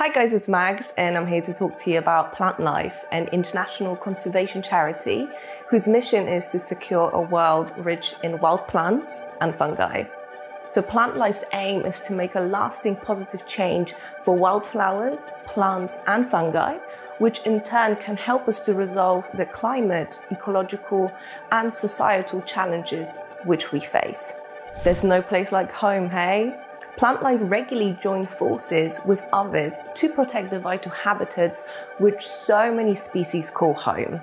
Hi guys, it's Mags and I'm here to talk to you about Plantlife, an international conservation charity whose mission is to secure a world rich in wild plants and fungi. So Plantlife's aim is to make a lasting positive change for wildflowers, plants and fungi, which in turn can help us to resolve the climate, ecological and societal challenges which we face. There's no place like home, hey? Plantlife regularly joins forces with others to protect the vital habitats which so many species call home.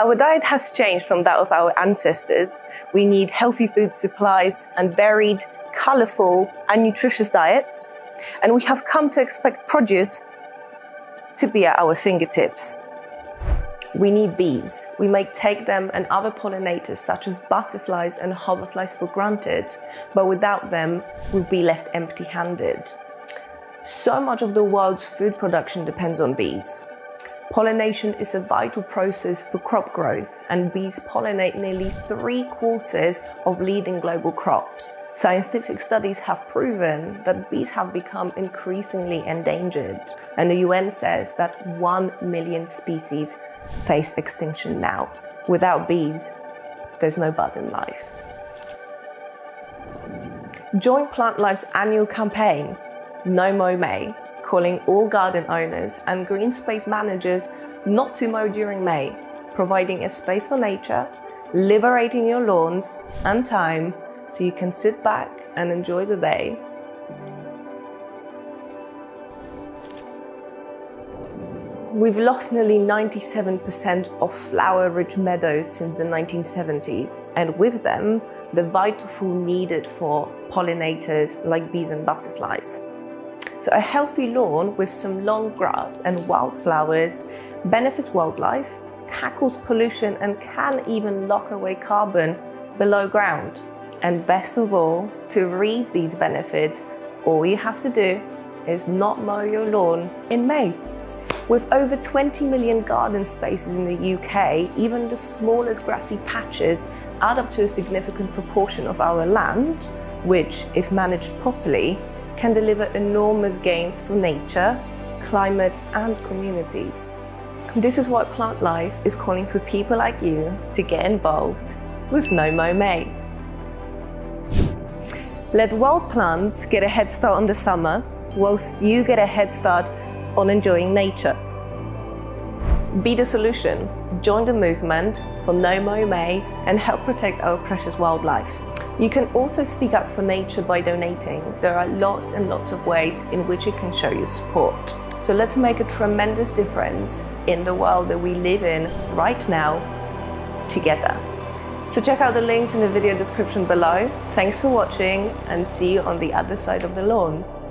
Our diet has changed from that of our ancestors. We need healthy food supplies and varied, colourful and nutritious diets, and we have come to expect produce to be at our fingertips. We need bees. We may take them and other pollinators such as butterflies and hoverflies for granted, but without them, we'll be left empty-handed. So much of the world's food production depends on bees. Pollination is a vital process for crop growth, and bees pollinate nearly 3/4 of leading global crops. Scientific studies have proven that bees have become increasingly endangered, and the UN says that 1 million species face extinction now. Without bees, there's no buzz in life. Join Plantlife's annual campaign, No Mow May, calling all garden owners and green space managers not to mow during May, providing a space for nature, liberating your lawns and time so you can sit back and enjoy the day. We've lost nearly 97% of flower-rich meadows since the 1970s, and with them, the vital food needed for pollinators like bees and butterflies. So a healthy lawn with some long grass and wildflowers benefits wildlife, tackles pollution and can even lock away carbon below ground. And best of all, to reap these benefits, all you have to do is not mow your lawn in May. With over 20 million garden spaces in the UK, even the smallest grassy patches add up to a significant proportion of our land, which, if managed properly, can deliver enormous gains for nature, climate and communities. This is why Plantlife is calling for people like you to get involved with No Mow May. Let wild plants get a head start on the summer, whilst you get a head start on enjoying nature. Be the solution. Join the movement for No Mow May and help protect our precious wildlife. You can also speak up for nature by donating. There are lots and lots of ways in which you can show your support. So let's make a tremendous difference in the world that we live in right now, together. So check out the links in the video description below. Thanks for watching and see you on the other side of the lawn.